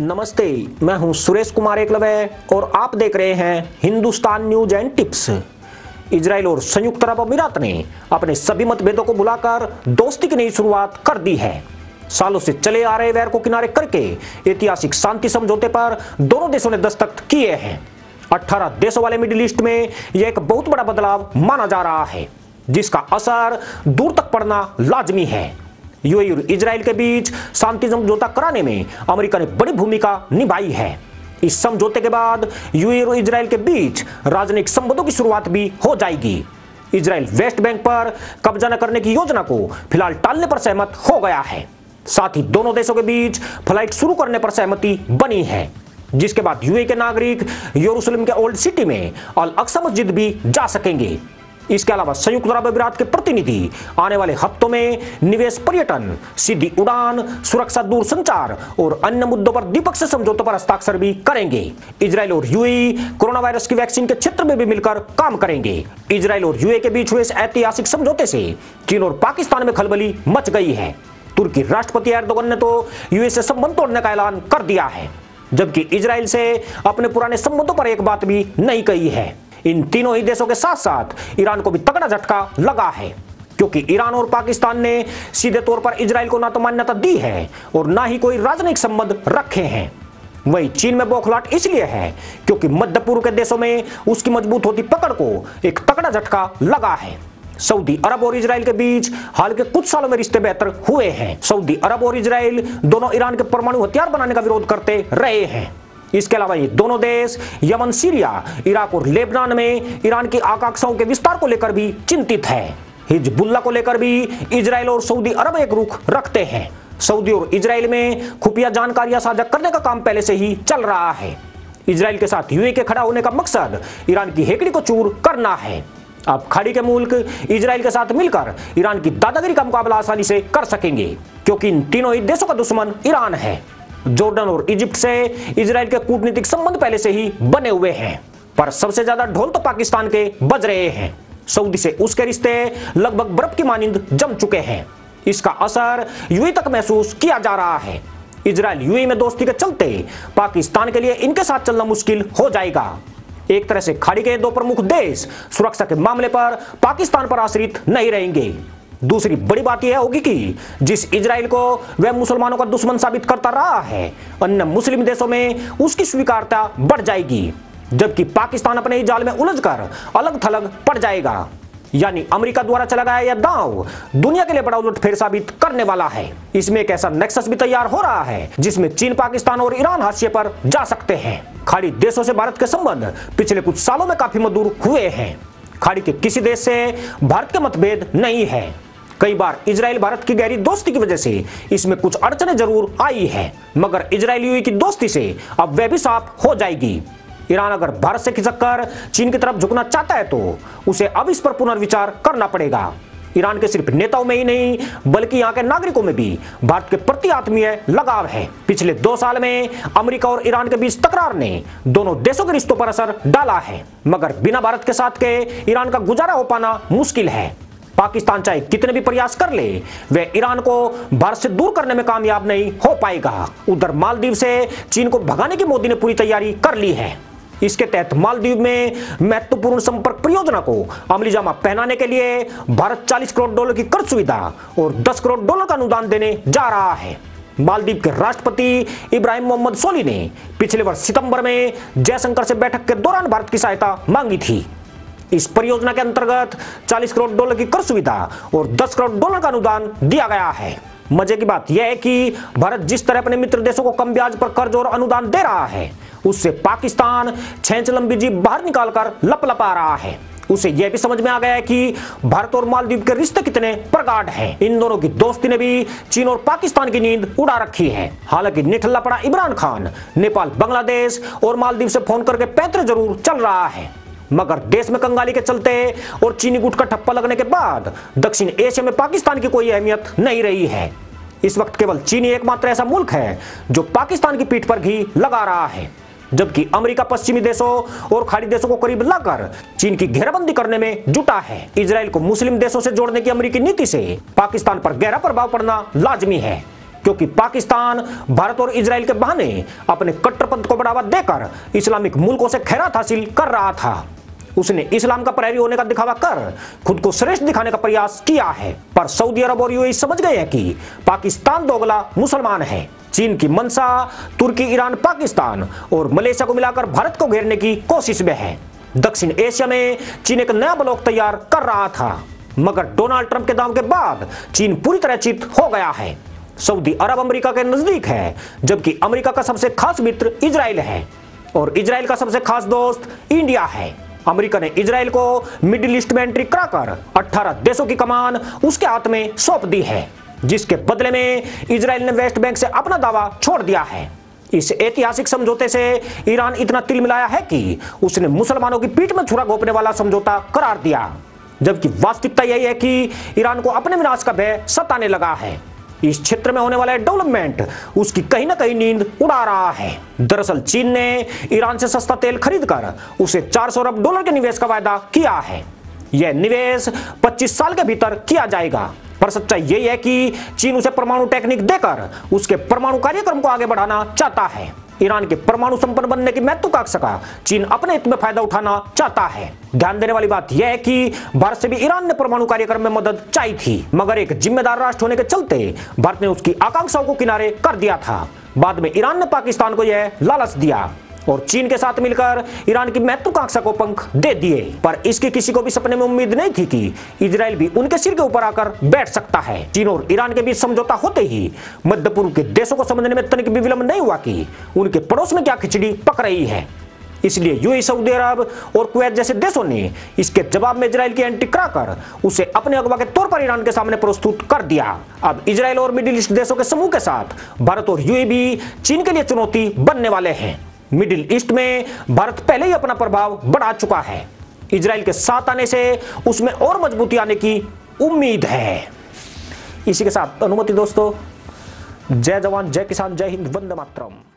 नमस्ते, मैं हूं सुरेश कुमार एकलवे और आप देख रहे हैं Hindustan news and tips. Israel और संयुक्त अरब अमीरात ने अपने सभी मतभेदों को भुलाकर दोस्ती की नई शुरुआत कर दी है। सालों से चले आ रहे वैर को किनारे करके ऐतिहासिक शांति समझौते पर दोनों देशों ने दस्तखत किए हैं। 18 देशों वाले मिडिल ईस्ट में यह एक बहुत बड़ा बदलाव माना जा रहा है, जिसका असर दूर तक पड़ना लाजमी है। यूएई और इजराइल के बीच शांति समझौता कराने में अमेरिका ने बड़ी भूमिका निभाई है। इस समझौते के बाद यूएई और इजराइल के बीच राजनयिक संबंधों की शुरुआत भी हो जाएगी। इजराइल वेस्ट बैंक पर कब्जा न करने की योजना को फिलहाल टालने पर सहमत हो गया है। साथ ही दोनों देशों के बीच फ्लाइट शुरू करने पर सहमति बनी है, जिसके बाद यूएई के नागरिक यरूशलेम के ओल्ड सिटी में अल अक्सा मस्जिद भी जा सकेंगे। इसके अलावा संयुक्त अरब अमीरात के प्रतिनिधि आने वाले हफ्तों में निवेश, पर्यटन, सीधी उड़ान, सुरक्षा, दूरसंचार और अन्य मुद्दों पर द्विपक्षीय समझौतों पर हस्ताक्षर भी करेंगे। इजराइल और यूएई कोरोना वायरस की वैक्सीन के क्षेत्र में भी मिलकर काम करेंगे। इजराइल और यूएई के बीच हुए इस ऐतिहासिक समझौते से चीन और पाकिस्तान में खलबली मच गई है। तुर्की राष्ट्रपति एर्दोगन ने तो यूएई से संबंध तोड़ने का ऐलान कर दिया है, जबकि इजराइल से अपने पुराने संबंधों पर एक बात भी नहीं कही है। इन तीनों ही देशों के साथ साथ ईरान को भी तगड़ा झटका लगा है, क्योंकि ईरान और पाकिस्तान ने सीधे तौर पर इजराइल को ना तो मान्यता दी है और ना ही कोई राजनयिक संबंध रखे हैं। वहीं चीन में बौखलाहट इसलिए है क्योंकि मध्य पूर्व के देशों में उसकी मजबूत होती पकड़ को एक तगड़ा झटका लगा है। सऊदी अरब और इजराइल के बीच हाल के कुछ सालों में रिश्ते बेहतर हुए हैं। सऊदी अरब और इजराइल दोनों ईरान के परमाणु हथियार बनाने का विरोध करते रहे हैं। इसके अलावा ये दोनों देश यमन, सीरिया, इराक और लेबनान में ईरान की आकांक्षाओं के विस्तार को लेकर भी चिंतित है। हिजबुल्ला को लेकर भी इजराइल और सऊदी अरब एक रुख रखते हैं। सऊदी और इजराइल में खुफिया जानकारियां साझा करने का काम पहले से ही चल रहा है। इजराइल के साथ यूएई के खड़ा होने का मकसद ईरान की हेकड़ी को चूर करना है। अब खाड़ी के मुल्क इजराइल के साथ मिलकर ईरान की दादागिरी का मुकाबला आसानी से कर सकेंगे, क्योंकि इन तीनों ही देशों का दुश्मन ईरान है। जॉर्डन और इजिप्ट से इजराइल के कूटनीतिक संबंध पहले से ही बने हुए हैं, पर सबसे ज्यादा ढोल तो पाकिस्तान के बज रहे हैं। सऊदी से उसके रिश्ते लगभग बर्फ की मानिंद जम चुके हैं। इसका असर यूएई तक महसूस किया जा रहा है। इजराइल यूएई में दोस्ती के चलते पाकिस्तान के लिए इनके साथ चलना मुश्किल हो जाएगा। एक तरह से खाड़ी के दो प्रमुख देश सुरक्षा के मामले पर पाकिस्तान पर आश्रित नहीं रहेंगे। दूसरी बड़ी बात यह होगी कि जिस इजराइल को वह मुसलमानों का दुश्मन साबित करता रहा है, अन्य मुस्लिम देशों में उसकी स्वीकार्यता बढ़ जाएगी, जबकि पाकिस्तान अपने ही जाल में उलझकर अलग थलग पड़ जाएगा। यानी अमेरिका द्वारा चला गया यह दांव दुनिया के लिए बड़ा उलटफेर साबित करने वाला है। इसमें एक ऐसा नेक्सस भी तैयार हो रहा है जिसमें चीन, पाकिस्तान और ईरान हाशिए पर जा सकते हैं। खाड़ी देशों से भारत के संबंध पिछले कुछ सालों में काफी मधुर हुए हैं। खाड़ी के किसी देश से भारत के मतभेद नहीं है। कई बार इजराइल भारत की गहरी दोस्ती की वजह से इसमें कुछ अड़चनें जरूर आई है, मगर इजराइल यूएई की दोस्ती से अब वह भी साफ हो जाएगी। ईरान अगर भारत से खिसककर चीन की तरफ झुकना चाहता है तो उसे अब इस पर पुनर्विचार करना पड़ेगा। ईरान के सिर्फ नेताओं में ही नहीं, बल्कि यहाँ के नागरिकों में भी भारत के प्रति आत्मीय लगाव है। पिछले 2 साल में अमेरिका और ईरान के बीच तकरार ने दोनों देशों के रिश्तों पर असर डाला है, मगर बिना भारत के साथ के ईरान का गुजारा हो पाना मुश्किल है। पाकिस्तान चाहे कितने भी प्रयास कर ले, वह ईरान को भारत से दूर करने में कामयाब नहीं हो पाएगा। उधर मालदीव से चीन को भगाने की मोदी ने पूरी तैयारी कर ली है। इसके तहत मालदीव में महत्वपूर्ण संपर्क परियोजना को अमलीजामा पहनाने के लिए भारत $40 करोड़ की कर्ज सुविधा और $10 करोड़ का अनुदान देने जा रहा है। मालदीव के राष्ट्रपति इब्राहिम मोहम्मद सोली ने पिछले वर्ष सितंबर में जयशंकर से बैठक के दौरान भारत की सहायता मांगी थी। इस परियोजना के अंतर्गत $40 करोड़ की कर्ज सुविधा और $10 करोड़ का अनुदान दिया गया है। मजे की बात यह है कि भारत जिस तरह अपने मित्र देशों को कम ब्याज पर कर्ज और अनुदान दे रहा है, उससे पाकिस्तान छेंच लंबी जीभ बाहर निकालकर लपलपा रहा है। उसे यह भी समझ में आ गया है कि भारत और मालदीव के रिश्ते कितने प्रगाढ़ हैं। इन दोनों की दोस्ती ने भी चीन और पाकिस्तान की नींद उड़ा रखी है। हालांकि निठल्ला पड़ा इमरान खान नेपाल, बांग्लादेश और मालदीव से फोन करके पैंतरे जरूर चल रहा है, मगर देश में कंगाली के चलते और चीनी गुट का ठप्पा लगने के बाद दक्षिण एशिया में पाकिस्तान की कोई अहमियत नहीं रही है। इस वक्त केवल चीन एकमात्र ऐसा मुल्क है जो पाकिस्तान की पीठ पर घी लगा रहा है, जबकि अमेरिका पश्चिमी देशों और खाड़ी देशों को करीब लाकर चीन की घेराबंदी करने में जुटा है। इजराइल को मुस्लिम देशों से जोड़ने की अमेरिकी नीति से पाकिस्तान पर गहरा प्रभाव पड़ना लाजमी है, क्योंकि पाकिस्तान, भारत और इजराइल के बहाने अपने कट्टरपंथ को बढ़ावा देकर इस्लामिक मुल्कों से खैरात हासिल कर रहा था। उसने इस्लाम का प्रहरी होने का दिखावा कर खुद को श्रेष्ठ दिखाने का प्रयास किया है। पर सऊदी अरब और यूएई समझ गए हैं कि पाकिस्तान दोगला मुसलमान है। चीन की मंशा तुर्की, ईरान, पाकिस्तान और मलेशिया को मिलाकर भारत को घेरने की कोशिश में है। दक्षिण एशिया में चीन एक नया ब्लॉक तैयार कर रहा था, मगर डोनाल्ड ट्रंप के दांव के बाद चीन पूरी तरह चित हो गया है। सऊदी अरब अमेरिका के नजदीक है, जबकि अमेरिका का सबसे खास मित्र इजराइल है और इजराइल का सबसे खास दोस्त इंडिया है। अमेरिका ने इजराइल को मिडिल ईस्ट में एंट्री कराकर 18 देशों की कमान उसके हाथ में सौंप दी है, जिसके बदले में इजराइल ने वेस्ट बैंक से अपना दावा छोड़ दिया है। इस ऐतिहासिक समझौते से ईरान इतना तिल मिलाया है कि उसने मुसलमानों की पीठ में छुरा घोंपने वाला समझौता करार दिया, जबकि वास्तविकता यही है कि ईरान को अपने विनाश का भय सताने लगा है। इस क्षेत्र में होने वाला डेवलपमेंट उसकी कहीं ना कहीं नींद उड़ा रहा है। दरअसल चीन ने ईरान से सस्ता तेल खरीदकर उसे $400 अरब के निवेश का वायदा किया है। यह निवेश 25 साल के भीतर किया जाएगा। पर सच्चाई यही है कि चीन उसे परमाणु टेक्निक देकर उसके परमाणु कार्यक्रम को आगे बढ़ाना चाहता है। ईरान के परमाणु संपन्न बनने की महत्वाकांक्षा का चीन अपने हित में फायदा उठाना चाहता है। ध्यान देने वाली बात यह है कि भारत से भी ईरान ने परमाणु कार्यक्रम में मदद चाही थी, मगर एक जिम्मेदार राष्ट्र होने के चलते भारत ने उसकी आकांक्षाओं को किनारे कर दिया था। बाद में ईरान ने पाकिस्तान को यह लालच दिया और चीन के साथ मिलकर ईरान की महत्वाकांक्षा को पंख दे दिए। पर इसकी किसी को भी सपने में उम्मीद नहीं थी कि इजराइल भी उनके सिर के ऊपर आकर बैठ सकता है। चीन और ईरान के बीच समझौता होते ही मध्य पूर्व के देशों को समझने में तनिक भी विलंब नहीं हुआ कि उनके पड़ोस में क्या खिचड़ी पक रही है। इसलिए यूएई, सऊदी अरब और कुवैत जैसे देशों ने इसके जवाब में इजराइल की एंट्री कराकर उसे अपने अगवा के तौर पर ईरान के सामने प्रस्तुत कर दिया। अब इजराइल और मिडिल ईस्ट देशों के समूह के साथ भारत और यूएई भी चीन के लिए चुनौती बनने वाले हैं। मिडिल ईस्ट में भारत पहले ही अपना प्रभाव बढ़ा चुका है। इजराइल के साथ आने से उसमें और मजबूती आने की उम्मीद है। इसी के साथ अनुमति दोस्तों, जय जवान जय किसान, जय हिंद, वंदे मातरम।